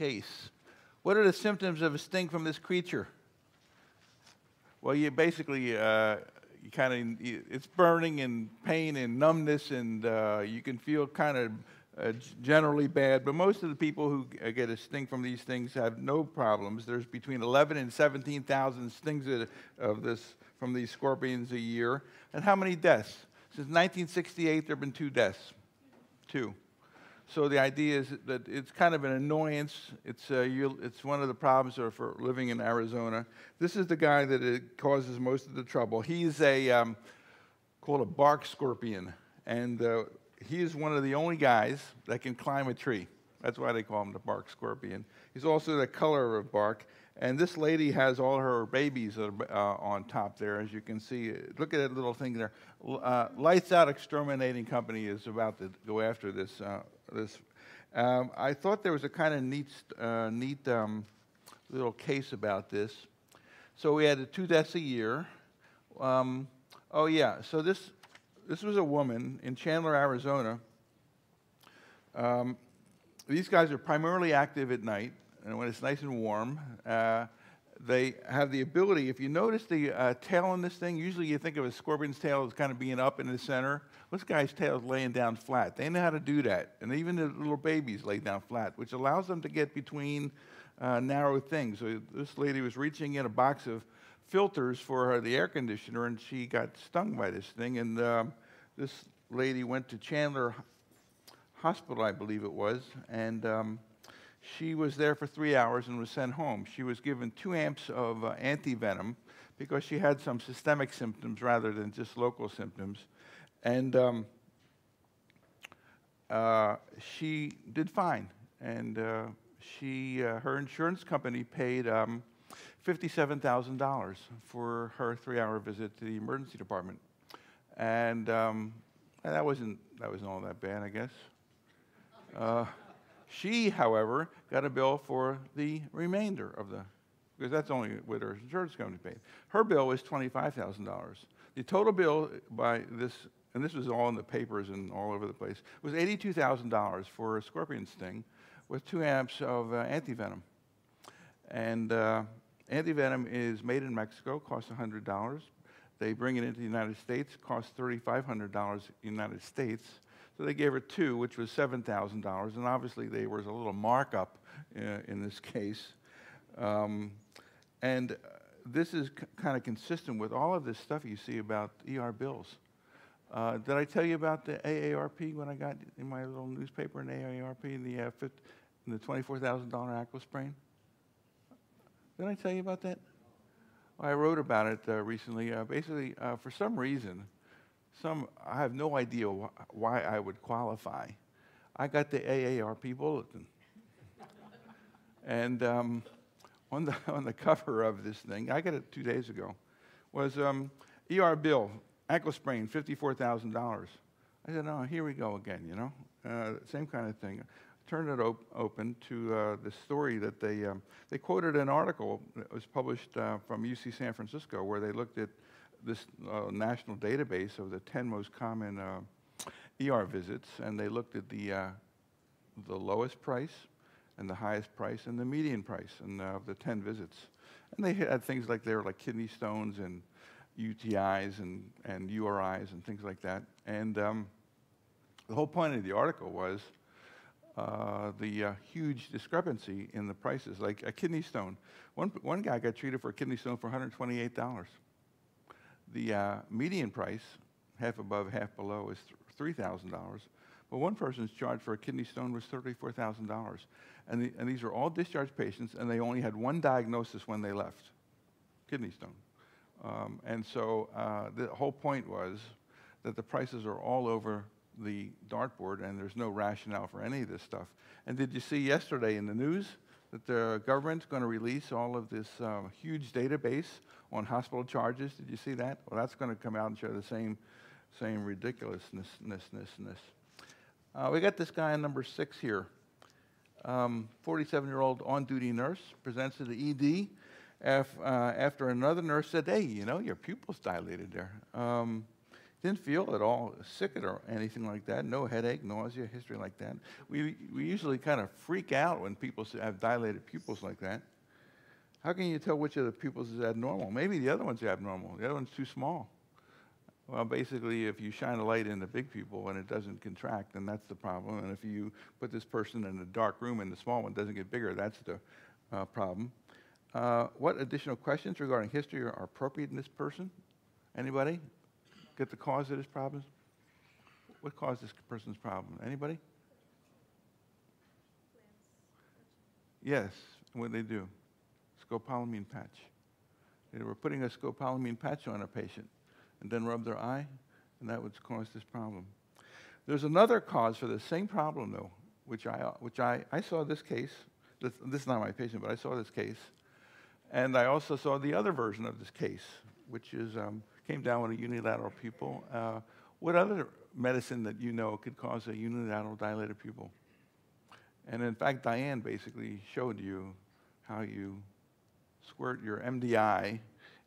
case. What are the symptoms of a sting from this creature? Well, you basically, it's burning and pain and numbness, and you can feel kind of generally bad. But most of the people who get a sting from these things have no problems. There's between 11 and 17,000 stings from these scorpions a year. And how many deaths? Since 1968, there have been 2 deaths. 2. So the idea is that it's kind of an annoyance. It's one of the problems for living in Arizona. This is the guy that it causes most of the trouble. He's called a bark scorpion, and he is one of the only guys that can climb a tree. That's why they call him the bark scorpion. He's also the color of bark, and this lady has all her babies on top there, as you can see. Look at that little thing there. Lights Out Exterminating Company is about to go after this. I thought there was a kind of neat little case about this. So we had 2 deaths a year. Oh yeah, so this was a woman in Chandler, Arizona. These guys are primarily active at night, and when it's nice and warm, they have the ability. If you notice the tail on this thing, usually you think of a scorpion's tail as kind of being up in the center. This guy's tail is laying down flat. They know how to do that. And even the little babies lay down flat, which allows them to get between narrow things. So this lady was reaching in a box of filters for the air conditioner, and she got stung by this thing. And this lady went to Chandler Hospital, I believe it was, and she was there for 3 hours and was sent home. She was given 2 amps of anti-venom because she had some systemic symptoms rather than just local symptoms. And she did fine. And her insurance company paid $57,000 for her 3-hour visit to the emergency department. And that wasn't all that bad, I guess. She, however, got a bill for the remainder of because that's only what her insurance company paid. Her bill was $25,000. The total bill by this, and this was all in the papers and all over the place, was $82,000 for a scorpion sting with 2 amps of antivenom. And antivenom is made in Mexico, costs $100. They bring it into the United States, costs $3,500 United States. So they gave her 2, which was $7,000, and obviously there was a little markup in this case. And this is kind of consistent with all of this stuff you see about ER bills. Did I tell you about the AARP when I got in my little newspaper in AARP in the $24,000 ankle sprain? Did I tell you about that? I wrote about it recently. Basically, for some reason, I have no idea why I would qualify. I got the AARP bulletin. And on the cover of this thing, I got it 2 days ago, was ER bill, ankle sprain, $54,000. I said, oh, here we go again, you know? Same kind of thing. I turned it open to the story that they quoted an article that was published from UC San Francisco where they looked at this national database of the 10 most common ER visits, and they looked at the lowest price and the highest price and the median price and of the 10 visits. And they had things like kidney stones and UTIs and URIs and things like that. And the whole point of the article was the huge discrepancy in the prices. Like a kidney stone. One guy got treated for a kidney stone for $128. The median price, half above, half below, is $3,000. But one person's charge for a kidney stone was $34,000. And these are all discharged patients, and they only had 1 diagnosis when they left, kidney stone. And so the whole point was that the prices are all over the dartboard, and there's no rationale for any of this stuff. And did you see yesterday in the news that the government's going to release all of this huge database on hospital charges? Did you see that? Well, that's going to come out and show the same ridiculousness. We got this guy in number 6 here. 47-year-old on-duty nurse presents to the ED after another nurse said, hey, you know, your pupil's dilated there. Didn't feel at all sick or anything like that. No headache, nausea, history like that. We usually kind of freak out when people have dilated pupils like that. How can you tell which of the pupils is abnormal? Maybe the other one's abnormal. The other one's too small. Well, basically, if you shine a light in the big pupil and it doesn't contract, then that's the problem. And if you put this person in a dark room and the small one doesn't get bigger, that's the problem. What additional questions regarding history are appropriate in this person? Anybody? Get the cause of this problem? What caused this person's problem? Anybody? Yes. What did they do? Scopolamine patch. They were putting a scopolamine patch on a patient and then rubbed their eye, and that would cause this problem. There's another cause for the same problem, though, which I saw this case. This is not my patient, but I saw this case. And I also saw the other version of this case, which is came down with a unilateral pupil. What other medicine that you know could cause a unilateral dilated pupil? And in fact, Diane basically showed you how you squirt your MDI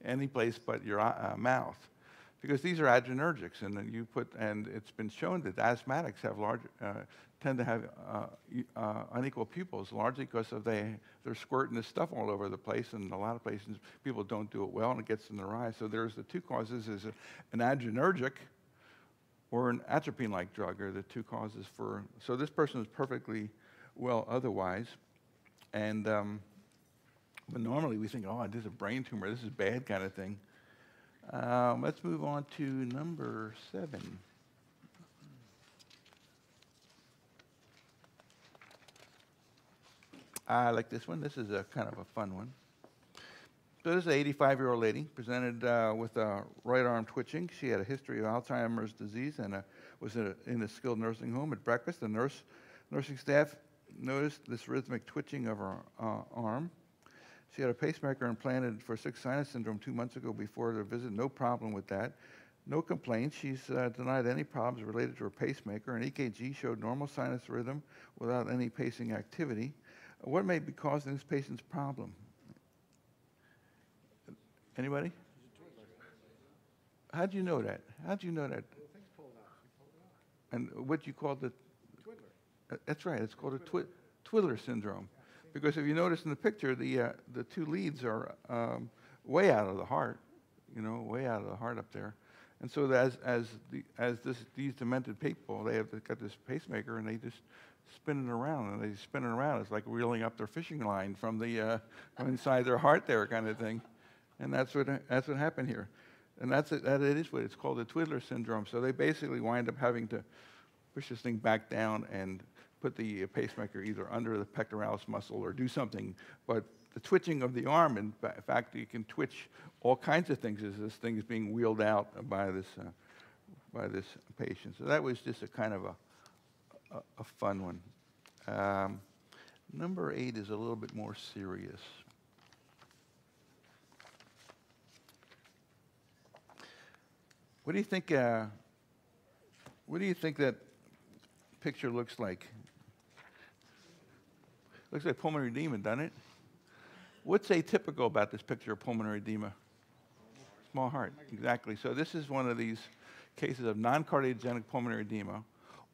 any place but your mouth, because these are adrenergics, and then you put, and it's been shown that asthmatics have large, tend to have unequal pupils, largely because of they're squirting this stuff all over the place, and a lot of places people don't do it well, and it gets in their eyes. So there's the two causes: is an adrenergic or an atropine-like drug are the two causes for. So this person is perfectly well otherwise, and but normally we think, oh, this is a brain tumor, this is bad kind of thing. Let's move on to number 7. I like this one. This is a kind of a fun one. So this is an 85-year-old lady presented with right arm twitching. She had a history of Alzheimer's disease and was in a skilled nursing home. At breakfast, the nursing staff noticed this rhythmic twitching of her arm. She had a pacemaker implanted for cystic sinus syndrome 2 months ago before their visit. No problem with that. No complaints. She's denied any problems related to her pacemaker. An EKG showed normal sinus rhythm without any pacing activity. What may be causing this patient's problem? Anybody? How do you know that? How do you know that? And what you call the... Twiddler. That's right. It's called a Twiddler syndrome. Because if you notice in the picture, the two leads are way out of the heart, you know, way out of the heart up there. And so as these demented people, they have got this pacemaker and they just spin it around, and they spin it around. It's like reeling up their fishing line from the from inside their heart there kind of thing. And that's what happened here. And that is what it's called, the Twiddler syndrome. So they basically wind up having to push this thing back down and put the pacemaker either under the pectoralis muscle or do something. But the twitching of the arm, in fact, you can twitch all kinds of things as this thing is being wheeled out by this patient. So that was just a kind of a fun one. Number 8 is a little bit more serious. What do you think? What do you think that picture looks like? Looks like pulmonary edema, doesn't it? What's atypical about this picture of pulmonary edema? Small heart, exactly. So this is one of these cases of non-cardiogenic pulmonary edema,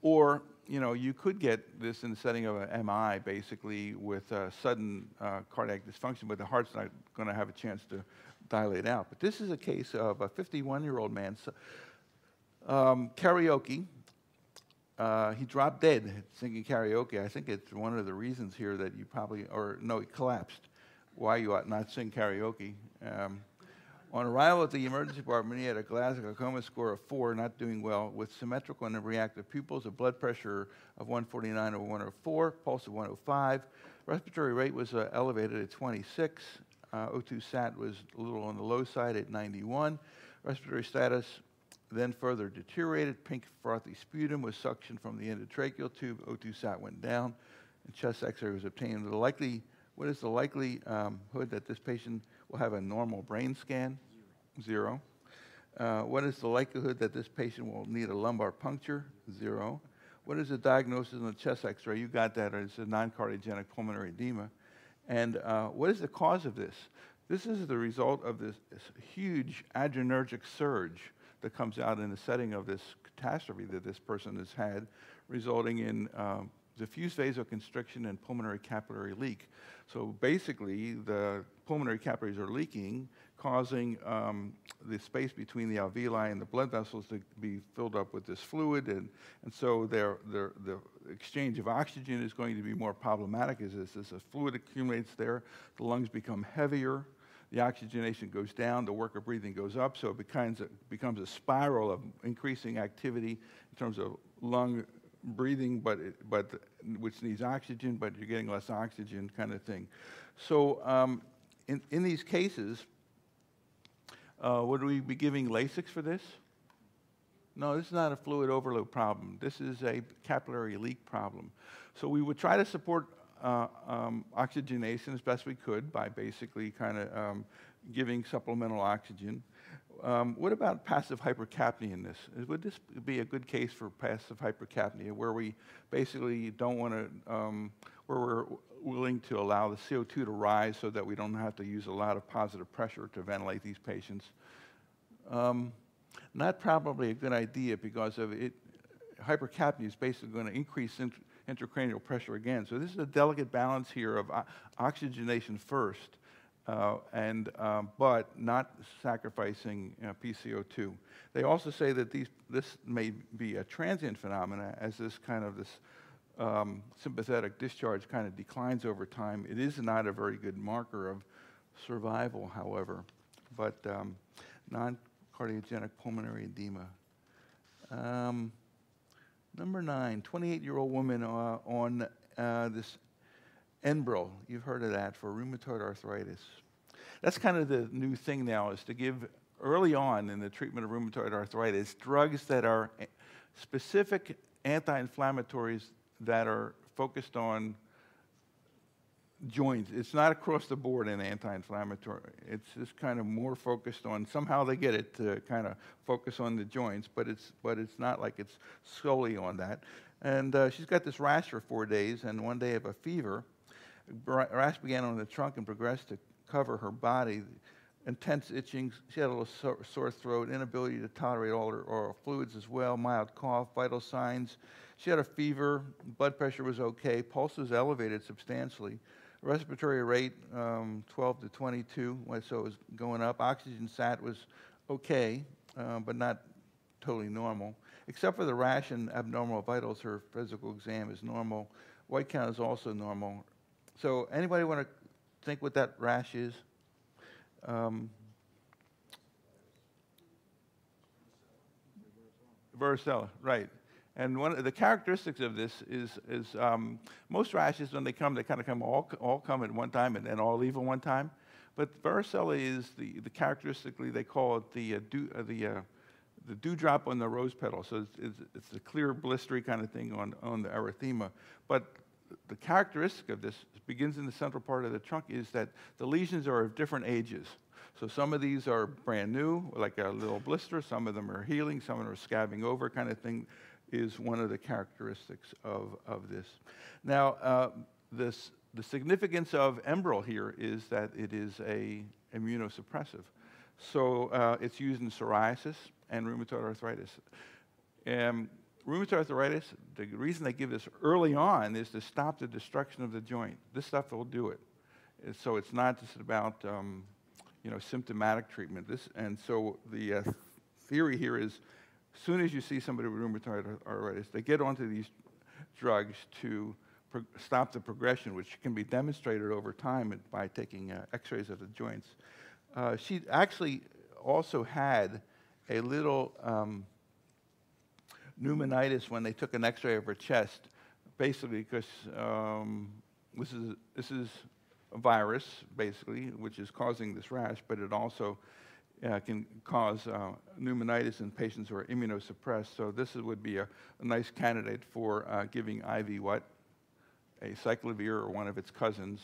or you know, you could get this in the setting of an MI, basically with sudden cardiac dysfunction, but the heart's not going to have a chance to dilate out. But this is a case of a 51-year-old man, karaoke. He dropped dead singing karaoke. I think it's one of the reasons here that you probably, or no, he collapsed. Why you ought not sing karaoke. On arrival at the emergency department, he had a Glasgow coma score of 4, not doing well, with symmetrical and reactive pupils, a blood pressure of 149 over 104, pulse of 105. Respiratory rate was elevated at 26. O2 sat was a little on the low side at 91. Respiratory status then further deteriorated. Pink frothy sputum was suctioned from the endotracheal tube. O2 sat went down, and chest X-ray was obtained. What is the likelihood that this patient will have a normal brain scan? Zero. What is the likelihood that this patient will need a lumbar puncture? Zero. What is the diagnosis on the chest X-ray? You got that. It's a non-cardiogenic pulmonary edema. And what is the cause of this? This is the result of this huge adrenergic surge that comes out in the setting of this catastrophe that this person has had, resulting in diffuse vasoconstriction and pulmonary capillary leak. So basically, the pulmonary capillaries are leaking, causing the space between the alveoli and the blood vessels to be filled up with this fluid, and so the exchange of oxygen is going to be more problematic as this fluid accumulates there. The lungs become heavier, the oxygenation goes down, the work of breathing goes up, so it becomes a spiral of increasing activity in terms of lung breathing, which needs oxygen, but you're getting less oxygen, kind of thing. So in these cases, would we be giving Lasix for this? No, this is not a fluid overload problem. This is a capillary leak problem. So we would try to support oxygenation as best we could by basically kind of giving supplemental oxygen. What about passive hypercapnia in this? Would this be a good case for passive hypercapnia, where we basically don't want to, where we're willing to allow the CO2 to rise so that we don't have to use a lot of positive pressure to ventilate these patients? Not probably a good idea, because of it, hypercapnia is basically going to increase intracranial pressure again. So this is a delicate balance here of oxygenation first, but not sacrificing PCO2. They also say that this may be a transient phenomena, as this kind of sympathetic discharge kind of declines over time. It is not a very good marker of survival, however, but non-cardiogenic pulmonary edema. Number 9, 28-year-old woman on this Enbrel. You've heard of that for rheumatoid arthritis. That's kind of the new thing now, is to give early on in the treatment of rheumatoid arthritis drugs that are specific anti-inflammatories that are focused on joints. It's not across the board an anti-inflammatory. It's just kind of more focused on, somehow they get it to kind of focus on the joints, but it's not like it's solely on that. And she's got this rash for 4 days and one day of a fever. Rash began on the trunk and progressed to cover her body. Intense itching, she had a little sore throat, inability to tolerate all her oral fluids as well, mild cough, vital signs. She had a fever, blood pressure was okay, pulse was elevated substantially. Respiratory rate, 12 to 22, so it was going up. Oxygen sat was okay, but not totally normal. Except for the rash and abnormal vitals, her physical exam is normal. White count is also normal. So anybody want to think what that rash is? Varicella, right. And one of the characteristics of this is most rashes, when they come, they kind of come all come at one time and then all leave at one time. But varicella is the characteristically, they call it the dewdrop on the rose petal. So it's a clear blistery kind of thing on the erythema. But the characteristic of this begins in the central part of the trunk, is that the lesions are of different ages. So some of these are brand new, like a little blister. Some of them are healing. Some of them are scabbing over kind of thing, is one of the characteristics of this. Now, the significance of Enbrel here is that it is a immunosuppressive. So it's used in psoriasis and rheumatoid arthritis. Rheumatoid arthritis, the reason they give this early on is to stop the destruction of the joint. This stuff will do it. So it's not just about symptomatic treatment. So the theory here is, as soon as you see somebody with rheumatoid arthritis, they get onto these drugs to stop the progression, which can be demonstrated over time by taking x-rays of the joints. She actually also had a little pneumonitis when they took an x-ray of her chest, basically because this is a virus, basically, which is causing this rash, but it also can cause pneumonitis in patients who are immunosuppressed. So this would be a nice candidate for giving IV what? A cyclovir or one of its cousins.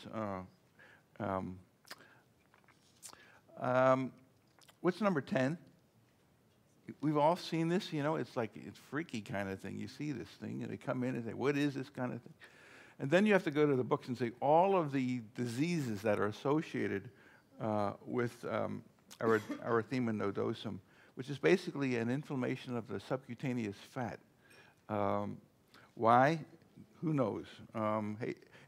What's number 10? We've all seen this, it's like, it's freaky kind of thing. You see this thing, and they come in and say, what is this kind of thing? And then you have to go to the books and say, all of the diseases that are associated with erythema nodosum. which is basically an inflammation of the subcutaneous fat. Why? Who knows?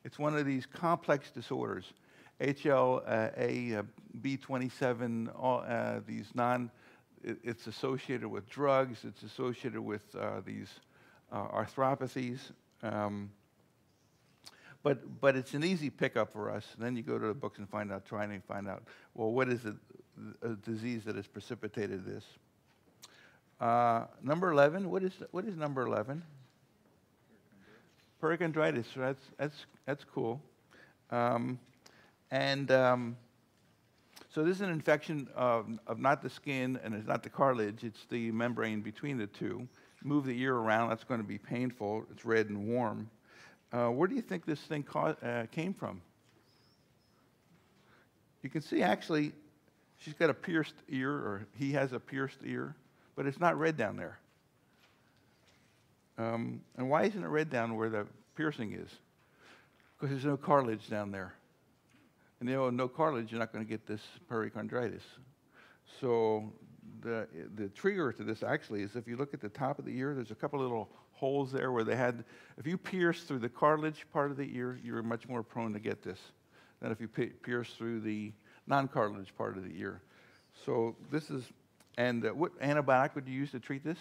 It's one of these complex disorders. HLA B27, it's associated with drugs, it's associated with these arthropathies. But it's an easy pickup for us. And then you go to the books and find out, trying to find out, well, what is the disease that has precipitated this? Number 11, what is number 11? Perichondritis. That's cool. So this is an infection of not the skin, and it's not the cartilage, it's the membrane between the two. Move the ear around, that's going to be painful. It's red and warm. Where do you think this thing came from? You can see, actually, she's got a pierced ear, or he has a pierced ear, but it's not red down there. And why isn't it red down where the piercing is? Because there's no cartilage down there. And you know, no cartilage, you're not going to get this perichondritis. So the trigger to this, actually, is if you look at the top of the ear, there's a couple little holes there where they had, if you pierce through the cartilage part of the ear, you're much more prone to get this than if you pierce through the non-cartilage part of the ear. So this is, and what antibiotic would you use to treat this?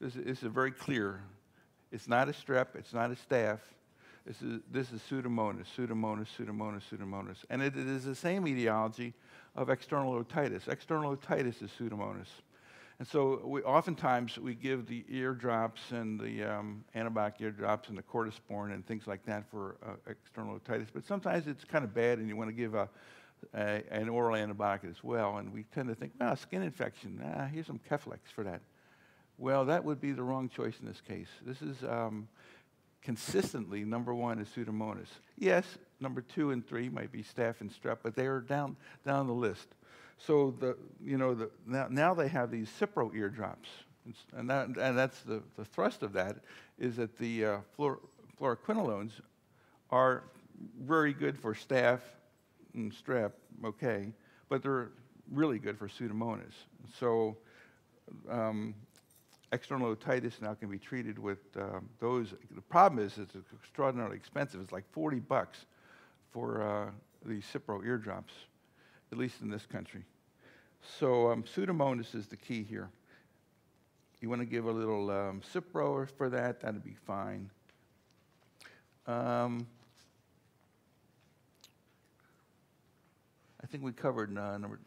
This is very clear. It's not a strep, it's not a staph. This is Pseudomonas, Pseudomonas, Pseudomonas, Pseudomonas. And it is the same etiology of external otitis. External otitis is Pseudomonas. And so oftentimes we give the eardrops and the antibiotic eardrops and the cortisporin and things like that for external otitis. But sometimes it's kind of bad, and you want to give an oral antibiotic as well. And we tend to think, well, skin infection, here's some Keflex for that. Well, that would be the wrong choice in this case. This is consistently, number one is Pseudomonas. Yes, number 2 and 3 might be staph and strep, but they are down the list. So now they have these Cipro eardrops, and that's the thrust of that, is that the fluoroquinolones are very good for staph and strep, okay, but they're really good for Pseudomonas. So external otitis now can be treated with those. The problem is it's extraordinarily expensive. It's like $40 for the Cipro eardrops, at least in this country. So Pseudomonas is the key here. You want to give a little Cipro for that, that'll be fine. I think we covered number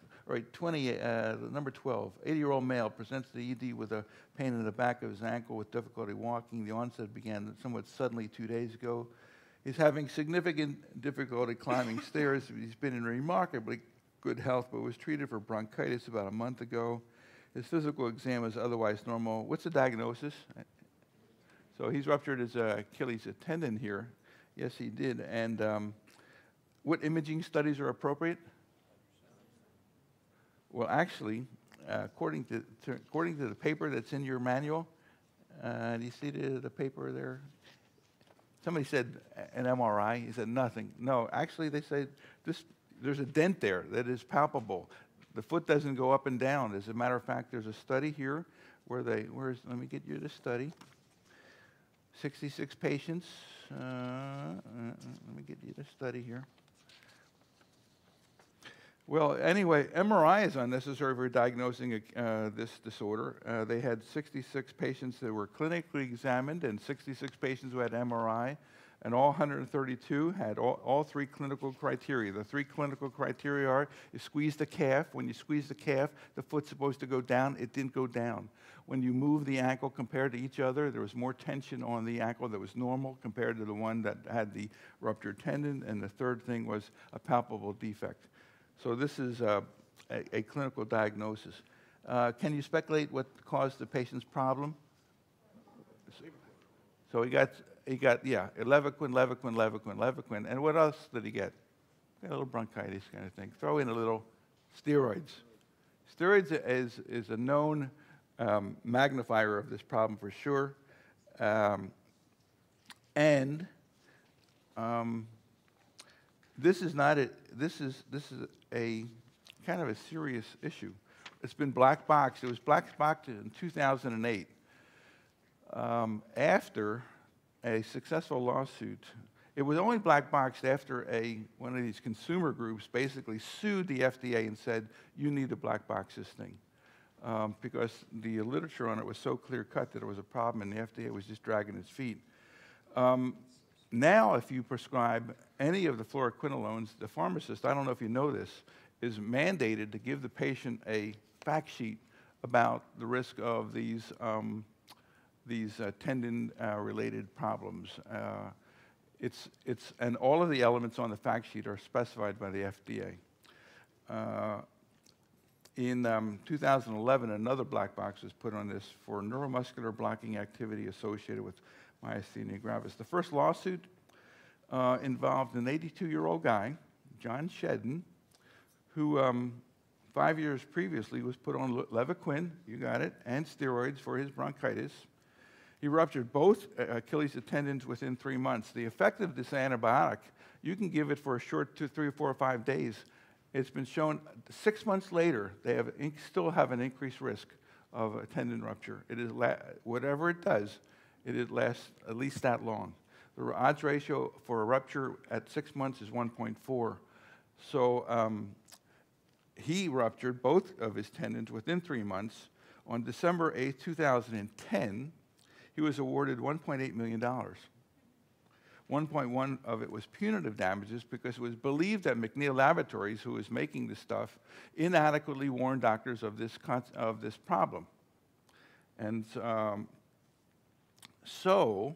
12. 80-year-old male presents to the ED with a pain in the back of his ankle with difficulty walking. The onset began somewhat suddenly 2 days ago. He's having significant difficulty climbing stairs. He's been in remarkably good health, but was treated for bronchitis about a month ago. His physical exam is otherwise normal. What's the diagnosis? So he's ruptured his Achilles tendon here. Yes, he did. And what imaging studies are appropriate? Well, actually, according to the paper that's in your manual, do you see the paper there? Somebody said an MRI. He said nothing. No, actually, they said this. There's a dent there that is palpable. The foot doesn't go up and down. As a matter of fact, there's a study here where let me get you the study. 66 patients. Let me get you the study here. Well, anyway, MRI is unnecessary for diagnosing this disorder. They had 66 patients that were clinically examined and 66 patients who had MRI. And all 132 had all three clinical criteria. The three clinical criteria are, you squeeze the calf. When you squeeze the calf, the foot's supposed to go down. It didn't go down. When you move the ankle compared to each other, there was more tension on the ankle that was normal compared to the one that had the ruptured tendon. And the third thing was a palpable defect. So this is a clinical diagnosis. Can you speculate what caused the patient's problem? So he got Levaquin. And what else did he get? Got a little bronchitis kind of thing. Throw in a little steroids. Steroids is a known magnifier of this problem for sure. This is kind of a serious issue. It's been black boxed. It was black boxed in 2008 after a successful lawsuit. It was only black boxed after one of these consumer groups basically sued the FDA and said, you need to black box this thing. Because the literature on it was so clear-cut that it was a problem, and the FDA was just dragging its feet. Now, if you prescribe any of the fluoroquinolones, the pharmacist, I don't know if you know this, is mandated to give the patient a fact sheet about the risk of these tendon-related problems. And all of the elements on the fact sheet are specified by the FDA. In 2011, another black box was put on this for neuromuscular blocking activity associated with myasthenia gravis. The first lawsuit involved an 82-year-old guy, John Shedden, who 5 years previously was put on Levaquin, you got it, and steroids for his bronchitis. He ruptured both Achilles tendons within 3 months. The effect of this antibiotic, you can give it for a short 2, 3, 4, or 5 days. It's been shown 6 months later, they have still have an increased risk of a tendon rupture. It is whatever it does, it lasts at least that long. The odds ratio for a rupture at 6 months is 1.4. So he ruptured both of his tendons within 3 months. On December 8, 2010, he was awarded $1.8 million. 1.1 of it was punitive damages because it was believed that McNeil Laboratories, who was making this stuff, inadequately warned doctors of this problem. And so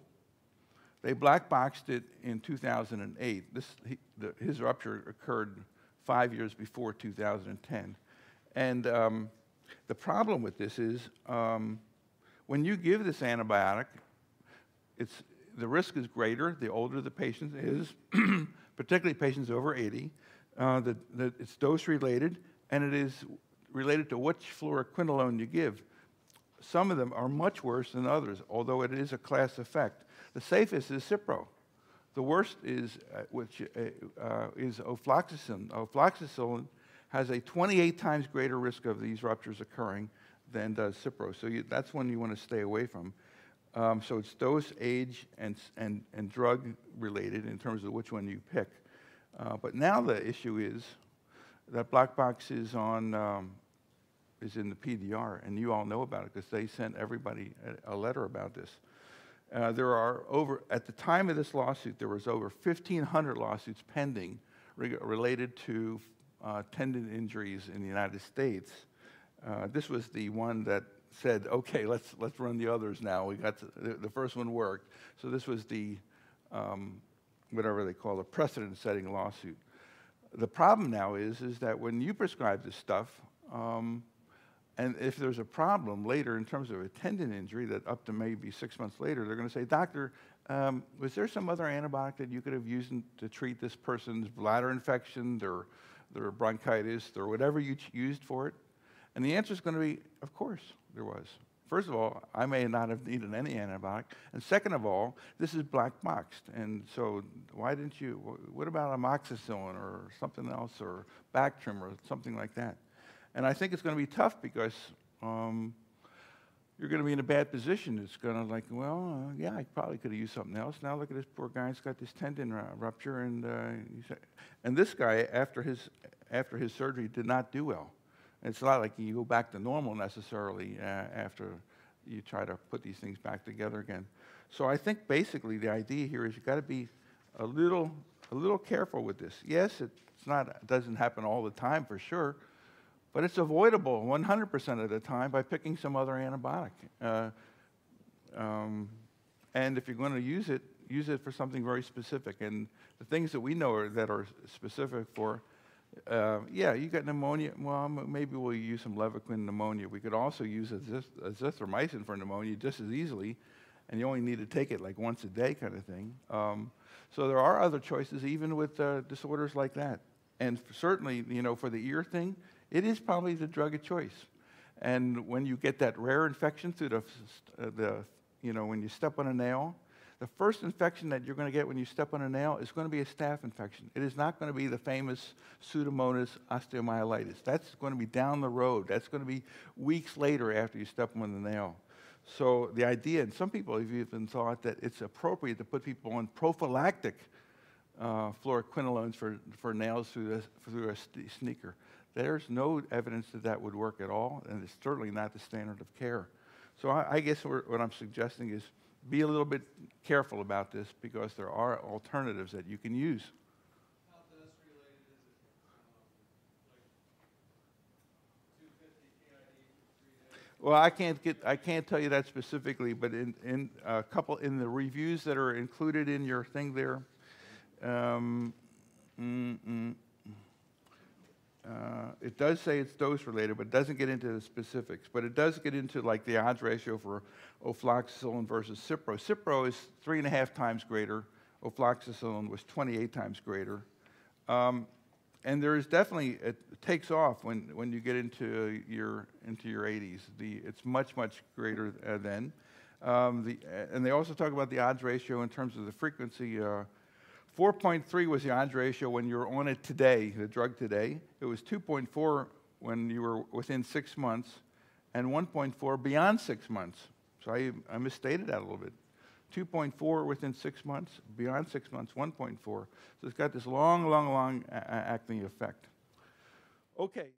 they black boxed it in 2008. His rupture occurred 5 years before 2010. And the problem with this is when you give this antibiotic, the risk is greater the older the patient is, particularly patients over 80. It's dose-related, and it is related to which fluoroquinolone you give. Some of them are much worse than others, although it is a class effect. The safest is Cipro. The worst is ofloxacin. Ofloxacin has a 28 times greater risk of these ruptures occurring than does Cipro, so that's one you want to stay away from. So it's dose, age, and drug-related in terms of which one you pick. But now the issue is that black box is in the PDR, and you all know about it because they sent everybody a letter about this. At the time of this lawsuit, there was over 1,500 lawsuits pending related to tendon injuries in the United States. This was the one that said, okay, let's run the others now. We got the first one worked. So this was the, whatever they call the precedent-setting lawsuit. The problem now is that when you prescribe this stuff, and if there's a problem later in terms of a tendon injury that up to maybe 6 months later, they're going to say, doctor, was there some other antibiotic that you could have used to treat this person's bladder infection, their bronchitis, or whatever you used for it? And the answer is going to be, of course, there was. First of all, I may not have needed any antibiotic. And second of all, this is black boxed. And so why didn't you? What about amoxicillin or something else or Bactrim or something like that? And I think it's going to be tough because you're going to be in a bad position. It's going to like, well, yeah, I probably could have used something else. Now look at this poor guy. He's got this tendon rupture. And this guy, after his surgery, did not do well. It's not like you go back to normal necessarily after you try to put these things back together again. So I think basically the idea here is you've got to be a little careful with this. Yes, it doesn't happen all the time for sure, but it's avoidable 100% of the time by picking some other antibiotic. And if you're going to use it for something very specific. And the things that we know that are specific for yeah, you got pneumonia. Well, maybe we'll use some Levaquin pneumonia. We could also use azithromycin for pneumonia just as easily, and you only need to take it like once a day kind of thing. So there are other choices even with disorders like that. And certainly, you know, for the ear thing, it is probably the drug of choice. And when you get that rare infection through the you know, when you step on a nail, The first infection that you're going to get when you step on a nail is going to be a staph infection. It is not going to be the famous Pseudomonas osteomyelitis. That's going to be down the road. That's going to be weeks later after you step on the nail. So the idea, and some people have even thought that it's appropriate to put people on prophylactic fluoroquinolones for nails through a sneaker. There's no evidence that that would work at all, and it's certainly not the standard of care. So I guess what I'm suggesting is be a little bit careful about this, because there are alternatives that you can use. How dose related is it? Like 250 PID for 3 days? Well, I can't tell you that specifically, but in the reviews that are included in your thing there, it does say it's dose-related, but it doesn't get into the specifics. But it does get into like the odds ratio for ofloxacillin versus Cipro. Cipro is 3.5 times greater. Ofloxacillin was 28 times greater. And there is definitely, it takes off when you get into your 80s. It's much, much greater then. And they also talk about the odds ratio in terms of the frequency. 4.3 was the odds ratio when you were on it today, the drug today. It was 2.4 when you were within 6 months, and 1.4 beyond 6 months. So I misstated that a little bit. 2.4 within 6 months, beyond 6 months, 1.4. So it's got this long, long, long acne effect. Okay.